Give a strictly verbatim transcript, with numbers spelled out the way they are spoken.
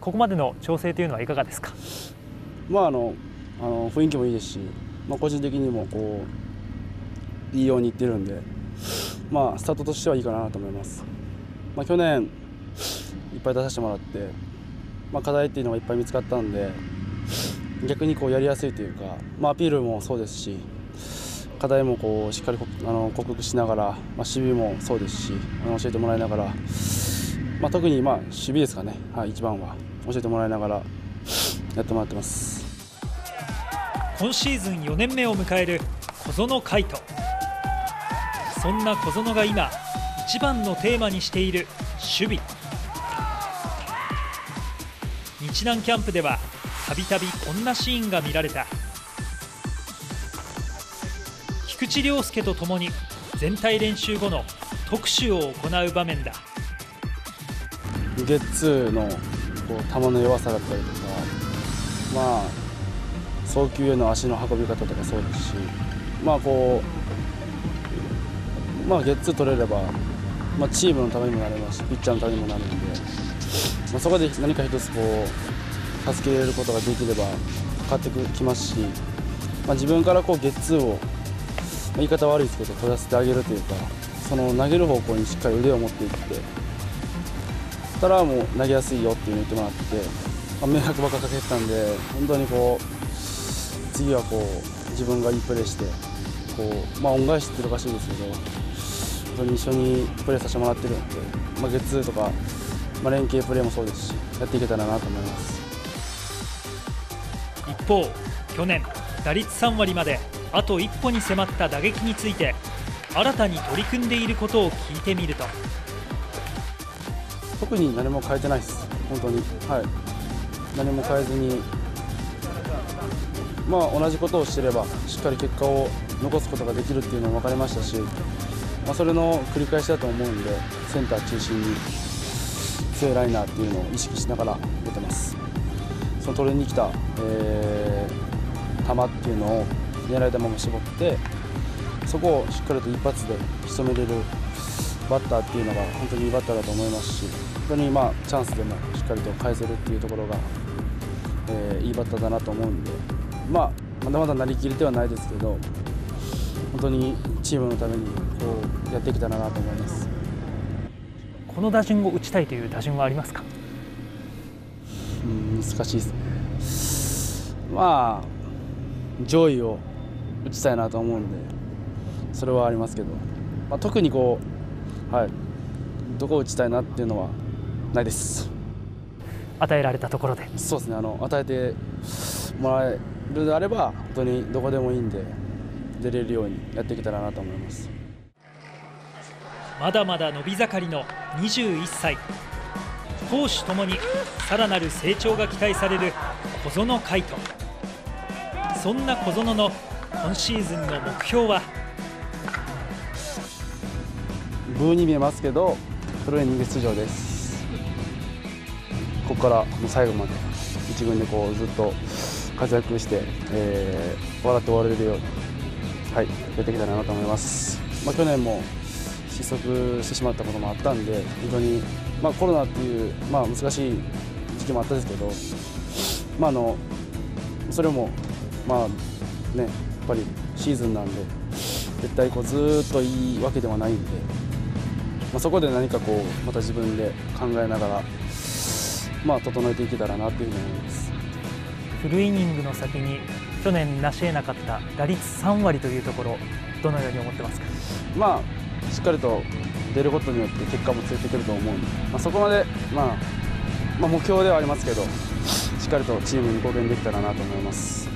ここまでの調整というのはいかがですか？まああのあの雰囲気もいいですし、まあ、個人的にもこういいようにいってるんで、まあ、スタートとしてはいいかなと思います。まあ、去年いっぱい出させてもらって、まあ、課題っていうのがいっぱい見つかったんで、逆にこうやりやすいというか、まあ、アピールもそうですし、課題もこうしっかりあの克服しながら、まあ、守備もそうですし、あの教えてもらいながら、まあ、特にまあ守備ですかね、はい、一番は教えてもらいながらやってもらってます。今シーズンよねんめを迎える小園海斗。そんな小園が今一番のテーマにしている守備。日南キャンプではたびたびこんなシーンが見られた。菊池涼介とともに全体練習後の特集を行う場面だ。ゲッツーのこう球の弱さだったりとか、まあ、送球への足の運び方とかそうですし、まあこうまあ、ゲッツー取れれば、まあ、チームのためにもなりますし、ピッチャーのためにもなるので、まあ、そこで何か一つこう助け入れることができれば勝ってきますし、まあ、自分からこうゲッツーを言い方悪いですけど取らせてあげるというか、その投げる方向にしっかり腕を持っていってそしたらもう投げやすいよっていうのを言ってもらってて、まあ、迷惑ばっかかけてたんで、本当にこう次はこう自分がいいプレーしてこう、まあ、恩返しっておかしいですけど、本当に一緒にプレーさせてもらってるんで、まあ、ゲッツーとか、まあ、連携プレーもそうですし、やっていけたらなと思います。一方、去年打率さんわりまであと一歩に迫った打撃について新たに取り組んでいることを聞いてみると。特に何も変えてないです、本当に、はい、何も変えずに、まあ、同じことをしていればしっかり結果を残すことができるっていうのも分かりましたし、まあ、それの繰り返しだと思うんで、センター中心に強いライナーっていうのを意識しながら出てます。その取りに来た、えー、球っていうのを狙い球も絞って、そこをしっかりと一発で仕留めれるバッターっていうのが本当にいいバッターだと思いますし、本当にまあチャンスでもしっかりと返せるっていうところが、えー、いいバッターだなと思うんで、まあ、まだまだなりきりではないですけど、本当にチームのためにこうやってきたらなと思います。この打順を打ちたいという打順はありますか？うん、難しいですね。まあ上位を打ちたいなと思うんで、それはありますけど、まあ、特にこう、はい、どこを打ちたいなっていうのはないです。与えられたところで。そうですね、あの与えてもらえるであれば本当にどこでもいいんで出れるようにやっていけたらなと思います。まだまだ伸び盛りのにじゅういっさい、攻守ともにさらなる成長が期待される小園海斗。そんな小園の今シーズンの目標は。ブーに見えますけどトレーニング出場です。ここからもう最後まで一軍でこうずっと活躍して、えー、笑って終われるように、はい、やっていけたらなと思います。まあ、去年も失速してしまったこともあったんで、本当に、まあ、コロナっていう、まあ、難しい時期もあったんですけど、まあ、あのそれもまあね、やっぱりシーズンなんで絶対こうずっといいわけではないんで、まあ、そこで何かこうまた自分で考えながら、まあ、整えていけたらなというふうに思います。フルイニングの先に去年成し得なかった打率さんわりというところ、どのように思ってますか？まあ、しっかりと出ることによって結果もついてくると思うんで、まあ、そこまで、まあまあ、目標ではありますけど、しっかりとチームに貢献できたらなと思います。